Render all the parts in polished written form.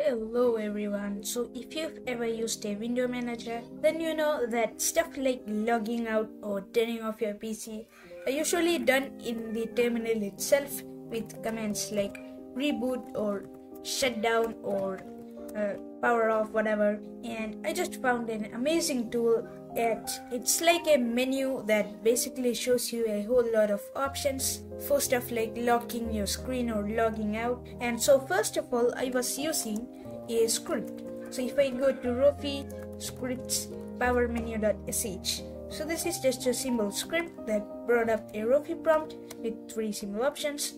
Hello everyone, so if you've ever used a window manager, then you know that stuff like logging out or turning off your PC are usually done in the terminal itself with commands like reboot or shutdown or power off, whatever. And I just found an amazing tool that it's like a menu that basically shows you a whole lot of options for stuff like locking your screen or logging out. And so first of all, I was using a script. So if I go to rofi scripts power menu.sh, so this is just a simple script that brought up a rofi prompt with three simple options,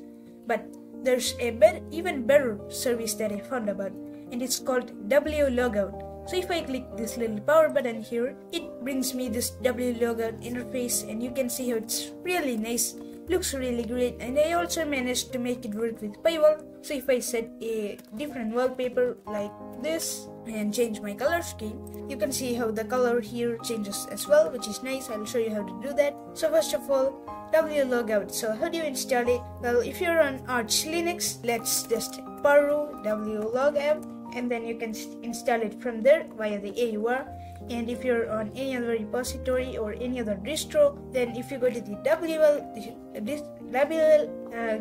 but there's a even better service that I found about, and it's called wlogout. So if I click this little power button here, it brings me this wlogout interface, and you can see how it's really nice, looks really great, and I also managed to make it work with pywal. So if I set a different wallpaper like this and change my color scheme, you can see how the color here changes as well, which is nice. I'll show you how to do that. So first of all, wlogout. So how do you install it? Well, if you're on Arch Linux, let's just paru wlogout, and then you can install it from there via the AUR. And if you're on any other repository or any other distro, then if you go to the WL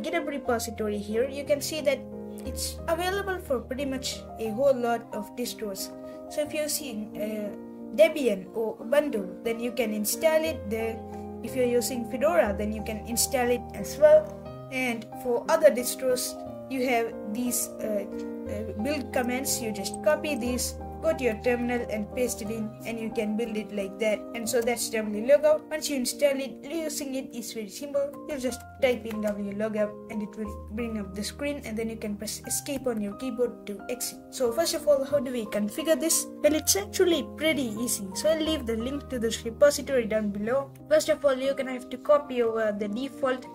GitHub repository here, you can see that it's available for pretty much a whole lot of distros. So if you're using Debian or Ubuntu, then you can install it there. If you're using Fedora, then you can install it as well. And for other distros, you have these build commands. You just copy these, go to your terminal and paste it in, and you can build it like that. And so that's wlogout. Once you install it, using it is very simple. You just type in wlogout and it will bring up the screen, and then you can press escape on your keyboard to exit. So first of all, how do we configure this? Well, it's actually pretty easy. So I'll leave the link to this repository down below. First of all, you're gonna have to copy over the default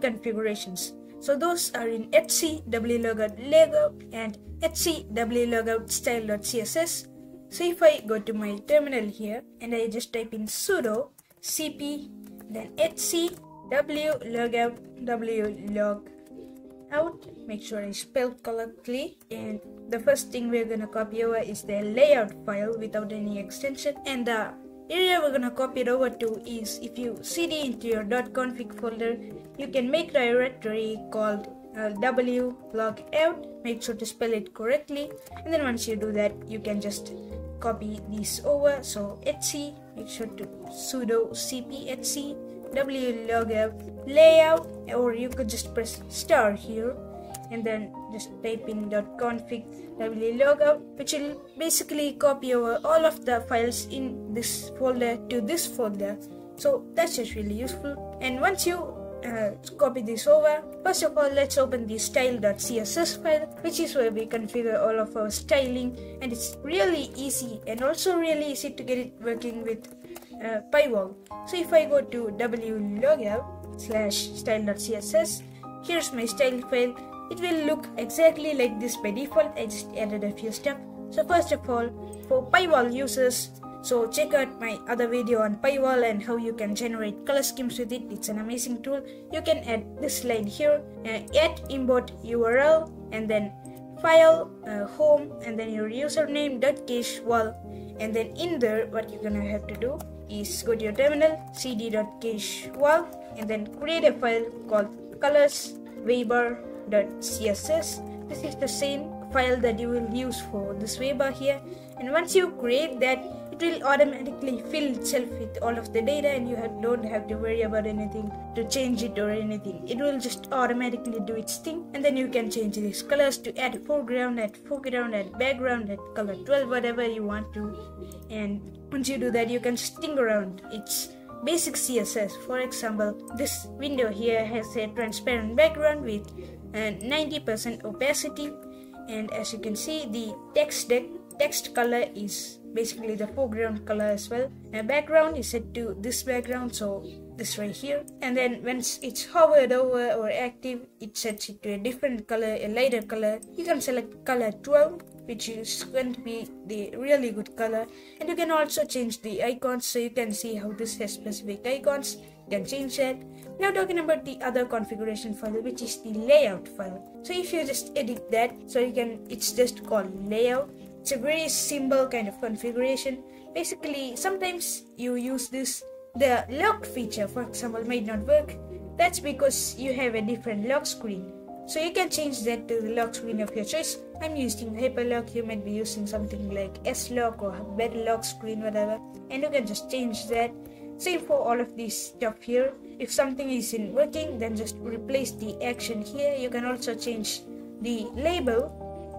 configurations. So those are in etc wlogout lego and etc wlogout style.css. So if I go to my terminal here and I just type in sudo cp, then etc wlogout wlogout, make sure I spelled correctly, and the first thing we're gonna copy over is the layout file without any extension, and the area we're gonna copy it over to is, if you cd into your .config folder, you can make a directory called wlogout. Make sure to spell it correctly, and then once you do that, you can just copy these over. So etc, make sure to sudo cp etc wlogout layout, or you could just press star here and then just type in .config wlogout, which will basically copy over all of the files in this folder to this folder. So that's just really useful. And once you copy this over, first of all, let's open the style.css file, which is where we configure all of our styling, and it's really easy, and also really easy to get it working with pywal. So if I go to wlogout/style.css, here's my style file. It will look exactly like this by default. I just added a few stuff. So first of all, for pywal users, so check out my other video on pywal and how you can generate color schemes with it. It's an amazing tool. You can add this line here, add import URL, and then file, home, and then your username .cache wall, and then in there what you're gonna have to do is go to your terminal, cd.cache wall, and then create a file called colors waybar.css. This is the same file that you will use for this Waybar here, and once you create that, it will automatically fill itself with all of the data, and you don't have to worry about anything to change it or anything. It will just automatically do its thing, and then you can change these colors to add foreground, add foreground, add background, add color 12, whatever you want to. And once you do that, you can sting around its basic CSS. For example, this window here has a transparent background with 90% opacity, and as you can see, the text color is basically the foreground color as well. The background is set to this background, so this right here, and then once it's hovered over or active, it sets it to a different color, a lighter color. You can select color 12, which is going to be the really good color, and you can also change the icons, so you can see how this has specific icons. then change that. Now talking about the other configuration file, which is the layout file. So if you just edit that, so you can, it's just called layout. It's a very simple kind of configuration. Basically, sometimes you use this, the lock feature, for example, might not work. That's because you have a different lock screen. So you can change that to the lock screen of your choice. I'm using Hyperlock, you might be using something like S-lock or bedlock screen, whatever. And you can just change that. Same for all of this stuff here. If something isn't working, then just replace the action here. You can also change the label,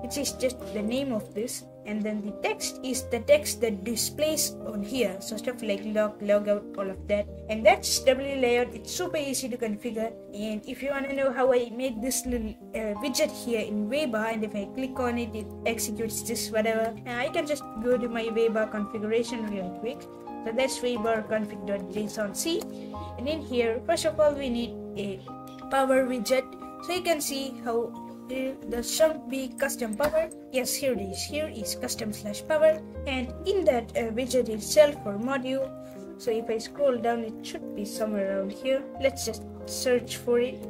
which is just the name of this, and then the text is the text that displays on here, so stuff like log, logout, all of that. And that's W layout. It's super easy to configure. And if you want to know how I made this little widget here in Waybar, and if I click on it, it executes this whatever. And I can just go to my Waybar configuration real quick. So that's Waybar config.jsonc, and in here first of all we need a power widget, so you can see how there should be custom power. Yes, here it is. Here is custom/power, and in that widget itself or module, so if I scroll down, it should be somewhere around here. Let's just search for it.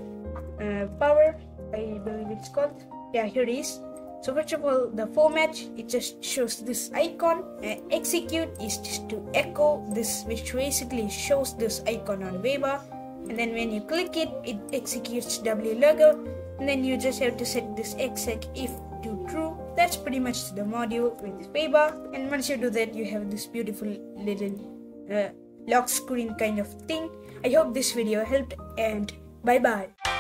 Power, I believe it's called. Yeah, here it is. So first of all, the format, it just shows this icon. Execute is just to echo this, which basically shows this icon on Waybar, and then when you click it, it executes wlogout. And then you just have to set this exec if to true. That's pretty much the module with Waybar. And once you do that, you have this beautiful little lock screen kind of thing. I hope this video helped, and bye bye.